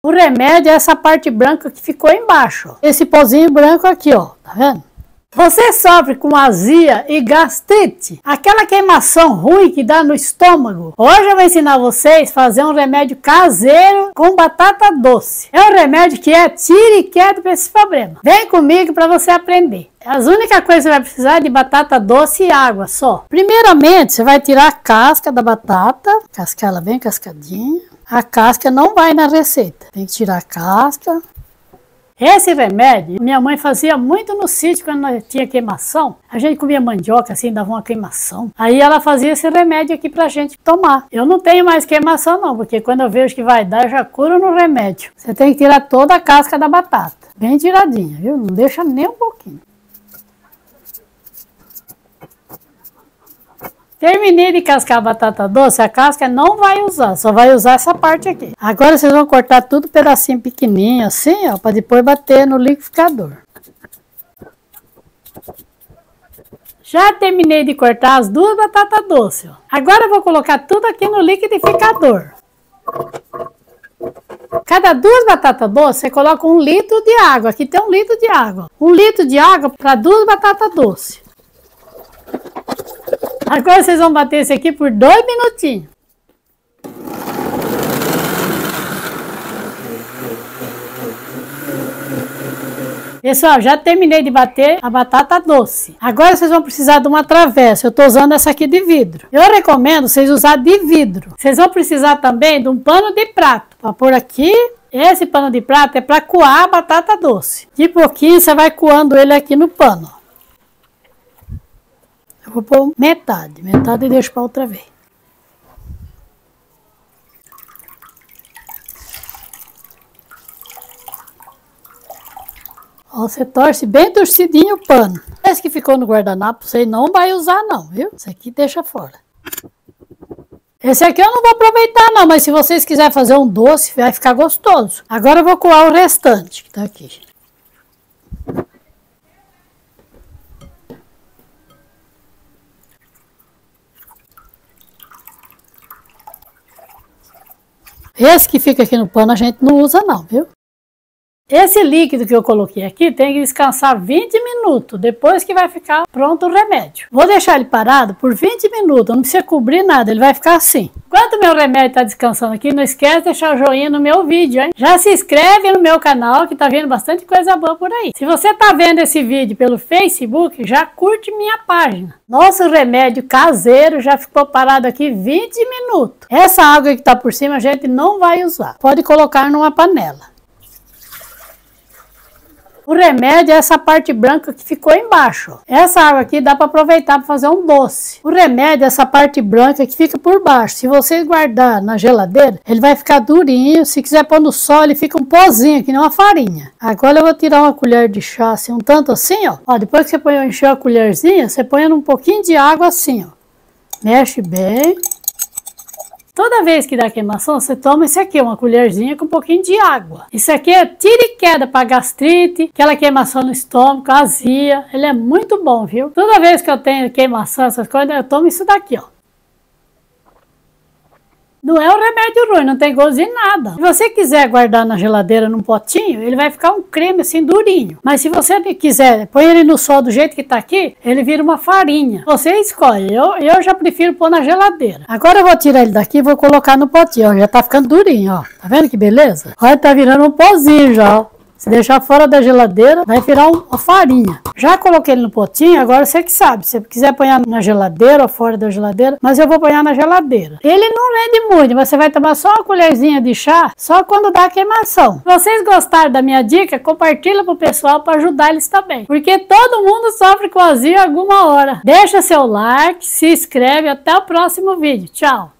O remédio é essa parte branca que ficou embaixo, ó. Esse pozinho branco aqui, ó, tá vendo? Você sofre com azia e gastrite, aquela queimação ruim que dá no estômago? Hoje eu vou ensinar vocês a fazer um remédio caseiro com batata doce. É um remédio que é tira e queda para esse problema. Vem comigo para você aprender. As únicas coisas que você vai precisar é de batata doce e água só. Primeiramente, você vai tirar a casca da batata, cascar ela bem cascadinha. A casca não vai na receita, tem que tirar a casca. Esse remédio, minha mãe fazia muito no sítio quando nós tinha queimação. A gente comia mandioca assim, dava uma queimação. Aí ela fazia esse remédio aqui pra gente tomar. Eu não tenho mais queimação não, porque quando eu vejo que vai dar, eu já curo no remédio. Você tem que tirar toda a casca da batata. Bem tiradinha, viu? Não deixa nem um pouquinho. Terminei de cascar a batata doce, a casca não vai usar, só vai usar essa parte aqui. Agora vocês vão cortar tudo pedacinho pequenininho assim, ó, para depois bater no liquidificador. Já terminei de cortar as duas batatas doces, ó. Agora eu vou colocar tudo aqui no liquidificador. Cada duas batatas doces, você coloca 1 litro de água. Aqui tem 1 litro de água. 1 litro de água para 2 batatas doces. Agora vocês vão bater esse aqui por 2 minutinhos. Pessoal, já terminei de bater a batata doce. Agora vocês vão precisar de uma travessa. Eu estou usando essa aqui de vidro. Eu recomendo vocês usarem de vidro. Vocês vão precisar também de um pano de prato. Para pôr aqui. Esse pano de prato é para coar a batata doce. De pouquinho você vai coando ele aqui no pano. Eu vou pôr metade e deixo para outra vez. Ó, você torce bem torcidinho o pano. Esse que ficou no guardanapo, você não vai usar não, viu? Esse aqui deixa fora. Esse aqui eu não vou aproveitar não, mas se vocês quiserem fazer um doce, vai ficar gostoso. Agora eu vou coar o restante que tá aqui. Esse que fica aqui no pano a gente não usa não, viu? Esse líquido que eu coloquei aqui tem que descansar 20 minutos, depois que vai ficar pronto o remédio. Vou deixar ele parado por 20 minutos, não precisa cobrir nada, ele vai ficar assim. Enquanto meu remédio está descansando aqui, não esquece de deixar o joinha no meu vídeo, hein? Já se inscreve no meu canal que tá vendo bastante coisa boa por aí. Se você tá vendo esse vídeo pelo Facebook, já curte minha página. Nosso remédio caseiro já ficou parado aqui 20 minutos. Essa água que tá por cima a gente não vai usar. Pode colocar numa panela. O remédio é essa parte branca que ficou embaixo, ó. Essa água aqui dá para aproveitar para fazer um doce. O remédio é essa parte branca que fica por baixo. Se você guardar na geladeira, ele vai ficar durinho. Se quiser pôr no sol, ele fica um pozinho, que nem uma farinha. Agora eu vou tirar uma colher de chá, assim, um tanto assim, ó. Ó, depois que você põe, encher a colherzinha, você põe um pouquinho de água assim, ó. Mexe bem. Toda vez que dá queimação, você toma isso aqui, uma colherzinha com um pouquinho de água. Isso aqui é tira e queda para gastrite, aquela queimação no estômago, azia. Ele é muito bom, viu? Toda vez que eu tenho queimação, essas coisas, eu tomo isso daqui, ó. Não é um remédio ruim, não tem gosto de nada. Se você quiser guardar na geladeira num potinho, ele vai ficar um creme assim durinho. Mas se você quiser põe ele no sol do jeito que tá aqui, ele vira uma farinha. Você escolhe, eu já prefiro pôr na geladeira. Agora eu vou tirar ele daqui e vou colocar no potinho, ó, já tá ficando durinho, ó. Tá vendo que beleza? Olha, tá virando um pozinho já, ó. Se deixar fora da geladeira, vai virar uma farinha. Já coloquei ele no potinho, agora você que sabe. Se você quiser apanhar na geladeira ou fora da geladeira, mas eu vou apanhar na geladeira. Ele não rende muito, mas você vai tomar só uma colherzinha de chá, só quando dá a queimação. Se vocês gostaram da minha dica, compartilha pro pessoal para ajudar eles também. Porque todo mundo sofre com azia alguma hora. Deixa seu like, se inscreve, até o próximo vídeo. Tchau!